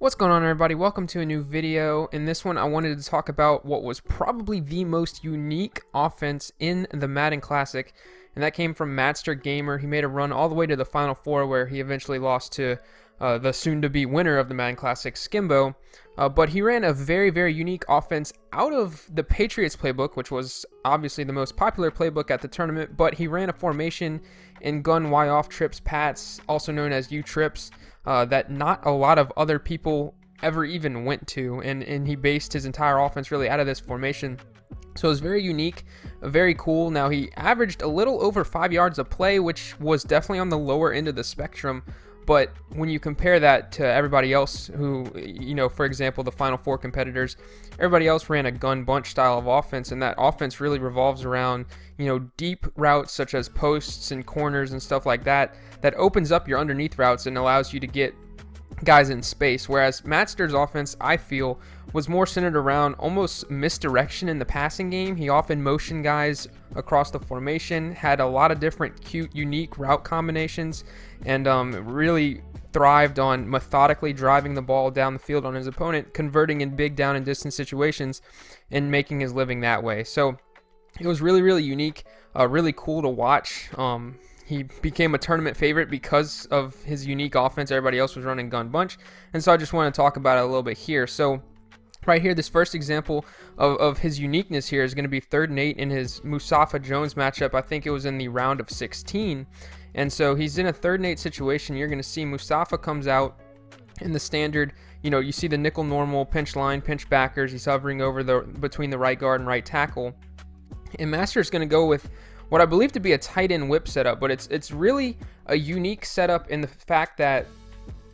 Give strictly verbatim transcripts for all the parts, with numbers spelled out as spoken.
What's going on, everybody? Welcome to a new video. In this one I wanted to talk about what was probably the most unique offense in the Madden Classic, and that came from Mattster Gamer. He made a run all the way to the Final Four where he eventually lost to uh, the soon-to-be winner of the Madden Classic, Skimbo, uh, but he ran a very very unique offense out of the Patriots playbook, which was obviously the most popular playbook at the tournament, but he ran a formation in Gun Y Off Trips Pats, also known as U-Trips, Uh, that not a lot of other people ever even went to, and, and he based his entire offense really out of this formation. So it was very unique, very cool. Now, he averaged a little over five yards a play, which was definitely on the lower end of the spectrum, but when you compare that to everybody else who, you know, for example, the Final Four competitors, everybody else ran a Gun Bunch style of offense, and that offense really revolves around, you know, deep routes such as posts and corners and stuff like that, that opens up your underneath routes and allows you to get guys in space, whereas Mattster's offense, I feel, was more centered around almost misdirection in the passing game. He often motioned guys across the formation, had a lot of different cute, unique route combinations, and um, really thrived on methodically driving the ball down the field on his opponent, converting in big down and distance situations, and making his living that way. So it was really, really unique, uh, really cool to watch. Um, He became a tournament favorite because of his unique offense. Everybody else was running Gun Bunch, and so I just want to talk about it a little bit here. So right here, this first example of, of his uniqueness here is going to be third and eight in his Mustafa Jones matchup. I think it was in the round of sixteen, and so he's in a third and eight situation. You're going to see Mustafa comes out in the standard, you know, you see the nickel normal, pinch line, pinch backers. He's hovering over the between the right guard and right tackle, and Mattster's going to go with what I believe to be a tight end whip setup, but it's it's really a unique setup in the fact that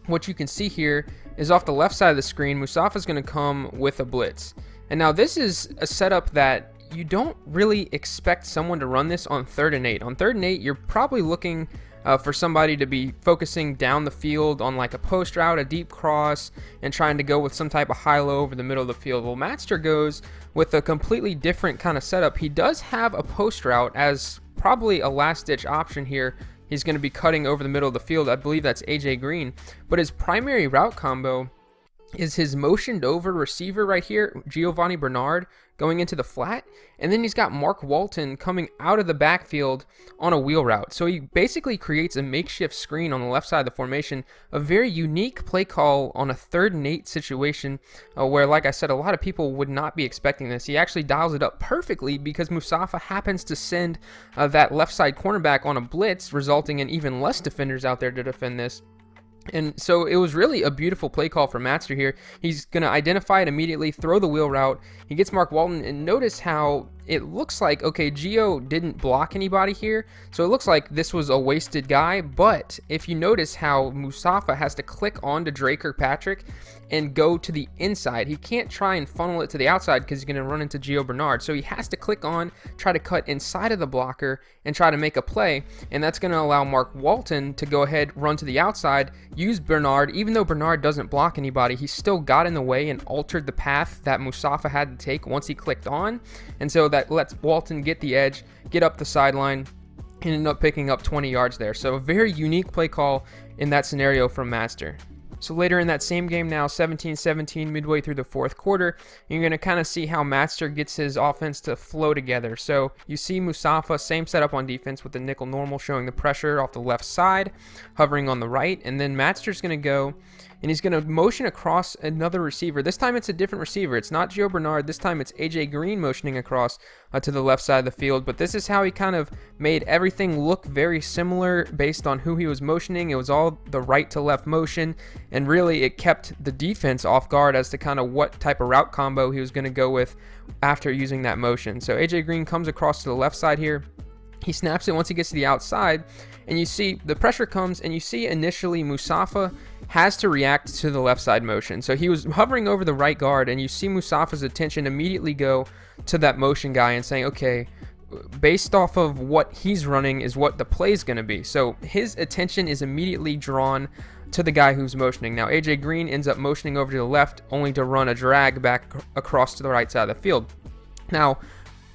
what you can see here is off the left side of the screen, Mustafa's going to come with a blitz. And now this is a setup that you don't really expect someone to run this on third and eight. On third and eight, you're probably looking uh, for somebody to be focusing down the field on like a post route, a deep cross, and trying to go with some type of high-low over the middle of the field. Well, Mattster goes with a completely different kind of setup. He does have a post route as probably a last-ditch option here. He's going to be cutting over the middle of the field. I believe that's A J Green, but his primary route combo is his motioned over receiver right here, Giovanni Bernard, going into the flat, and then he's got Mark Walton coming out of the backfield on a wheel route. So he basically creates a makeshift screen on the left side of the formation, a very unique play call on a third and eight situation uh, where, like I said, a lot of people would not be expecting this. He actually dials it up perfectly because Mustafa happens to send uh, that left side cornerback on a blitz, resulting in even less defenders out there to defend this. And so it was really a beautiful play call for Mattster here. He's going to identify it immediately, throw the wheel route. He gets Mark Walton, and notice how it looks like, okay, Gio didn't block anybody here, so it looks like this was a wasted guy. But if you notice how Mustafa has to click on to Drake Kirkpatrick and go to the inside, he can't try and funnel it to the outside because he's going to run into Gio Bernard. So he has to click on, try to cut inside of the blocker and try to make a play, and that's going to allow Mark Walton to go ahead, run to the outside, use Bernard. Even though Bernard doesn't block anybody, he still got in the way and altered the path that Mustafa had to take once he clicked on, and so that lets Walton get the edge, get up the sideline, and end up picking up twenty yards there. So a very unique play call in that scenario from Mattster. So later in that same game now, seventeen seventeen, midway through the fourth quarter, you're going to kind of see how Mattster gets his offense to flow together. So you see Mustafa, same setup on defense with the nickel normal showing the pressure off the left side, hovering on the right, and then Mattster's going to go, and he's going to motion across another receiver. This time it's a different receiver. It's not Gio Bernard. This time it's A J Green motioning across uh, to the left side of the field. But this is how he kind of made everything look very similar based on who he was motioning. It was all the right to left motion, and really it kept the defense off guard as to kind of what type of route combo he was going to go with after using that motion. So A J Green comes across to the left side here. He snaps it once he gets to the outside, and you see the pressure comes, and you see initially Mustafa has to react to the left side motion. So he was hovering over the right guard, and you see Mustafa's attention immediately go to that motion guy and saying, okay, based off of what he's running is what the play is going to be. So his attention is immediately drawn to the guy who's motioning. Now A J Green ends up motioning over to the left only to run a drag back across to the right side of the field. Now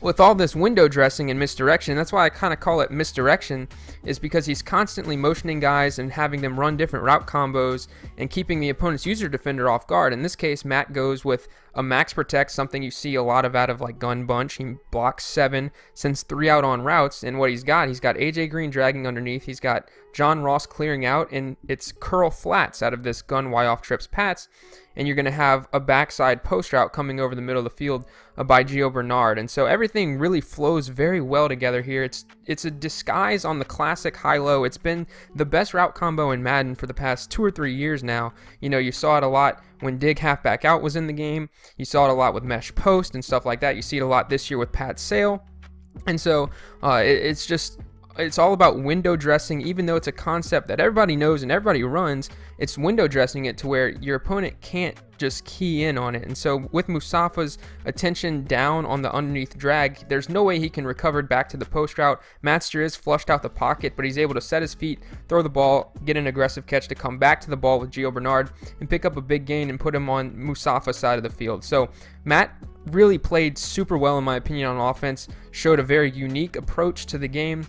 with all this window dressing and misdirection, that's why I kind of call it misdirection, is because he's constantly motioning guys and having them run different route combos and keeping the opponent's user defender off guard. In this case, Matt goes with a max protect, something you see a lot of out of like Gun Bunch. He blocks seven, sends three out on routes, and what he's got, he's got A J Green dragging underneath, he's got John Ross clearing out, and it's curl flats out of this Gun Y Off Trips Pats, and you're going to have a backside post route coming over the middle of the field by Gio Bernard. And so everything really flows very well together here. It's it's a disguise on the classic high-low. It's been the best route combo in Madden for the past two or three years now. You know, you saw it a lot when Dig Halfback Out was in the game. You saw it a lot with Mesh Post and stuff like that. You see it a lot this year with Pat Sale. And so uh, it, it's just... it's all about window dressing. Even though it's a concept that everybody knows and everybody runs, it's window dressing it to where your opponent can't just key in on it. And so with Mustafa's attention down on the underneath drag, there's no way he can recover back to the post route. Mattster is flushed out the pocket, but he's able to set his feet, throw the ball, get an aggressive catch to come back to the ball with Gio Bernard and pick up a big gain and put him on Mustafa's side of the field. So Matt really played super well, in my opinion, on offense, showed a very unique approach to the game,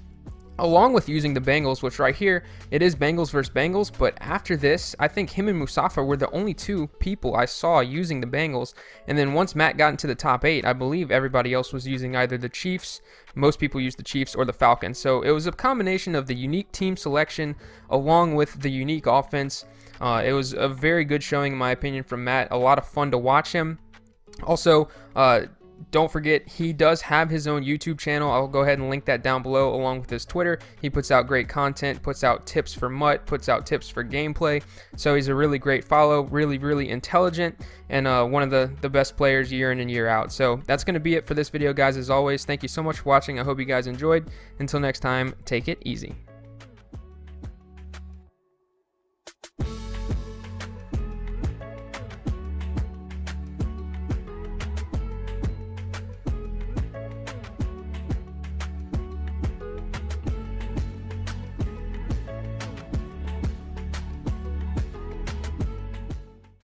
along with using the Bengals, which right here, it is Bengals versus Bengals, but after this, I think him and Mustafa were the only two people I saw using the Bengals, and then once Matt got into the top eight, I believe everybody else was using either the Chiefs, most people used the Chiefs, or the Falcons. So it was a combination of the unique team selection along with the unique offense. Uh, it was a very good showing, in my opinion, from Matt. A lot of fun to watch him. Also, uh, don't forget, he does have his own YouTube channel. I'll go ahead and link that down below, along with his Twitter. He puts out great content, puts out tips for Mutt, puts out tips for gameplay. So he's a really great follow, really, really intelligent, and uh, one of the, the best players year in and year out. So that's going to be it for this video, guys. As always, thank you so much for watching. I hope you guys enjoyed. Until next time, take it easy.